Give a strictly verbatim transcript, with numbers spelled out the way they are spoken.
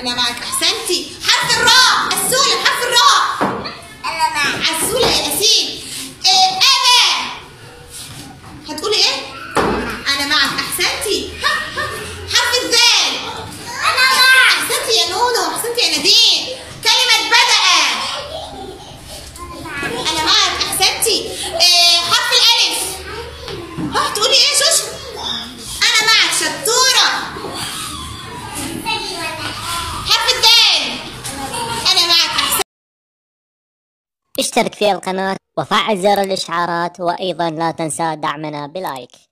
انا معك. احسنتي. حرف الراء. عسوله. حرف الراء. انا معك. عسوله يا ياسين. إيه انا هتقولي ايه؟ انا معك. احسنتي. حرف الذال. انا معك. احسنتي يا نونو. احسنتي يا نادين. كلمه بدأ. انا معك. احسنتي. إيه حرف الالف. هتقولي ايه شوشو؟ انا معك. شطوره. اشترك في القناة وفعل زر الإشعارات، وأيضا لا تنسى دعمنا بلايك.